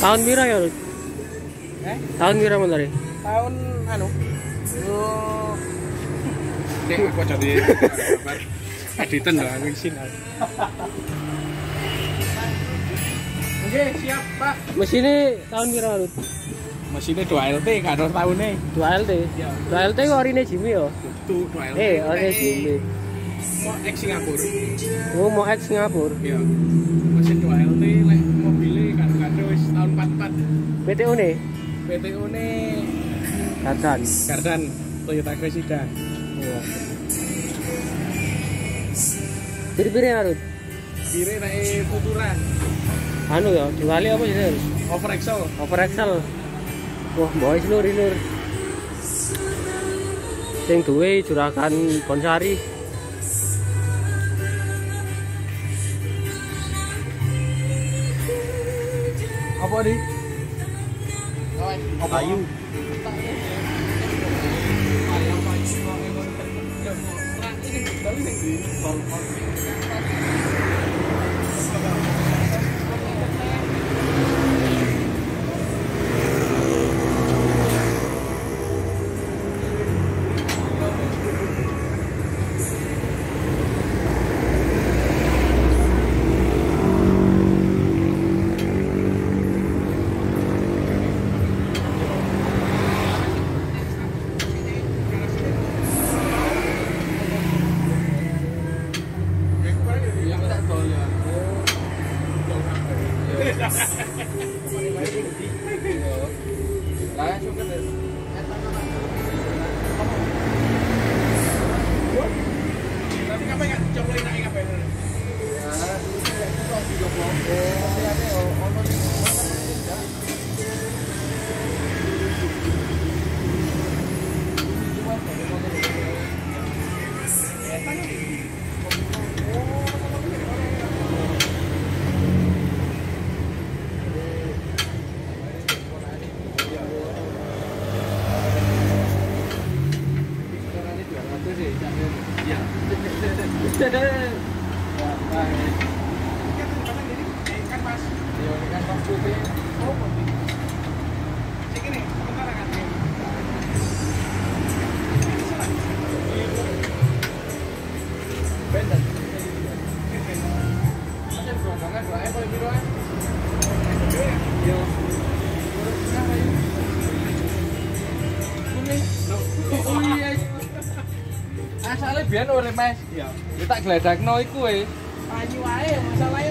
Tahun pira ya, Lud? Tahun pira mentari? Tahun anu. Yo. Dek aku jadi editan lho aku sinar. Oke, siap, Pak. Mesinnya tahun pira, Lud? Mesinnya 2LT, gak ada tahunnya. 2LT? Ya. 2LT kok orine Jimmy ya? Itu 2LT. Orine Jimmy. Mau X Singapura. Oh, mau X Singapura. Iya. Mesin 2LT lek mobilnya kado-kado wis tahun 44. PTO ne? PTO ne Gardan. Gardan Toyota Cressida. Wah. Pire-pire arut. Pire nek Futura. Anu ya, diwali apa ya? Overexcel. Overexcel. Wah, boys lur. Sing duwe juragan Kebonsari. Apa nih? Ayu. Biar oleh mas, ya. Kita geledak no iku, masalahnya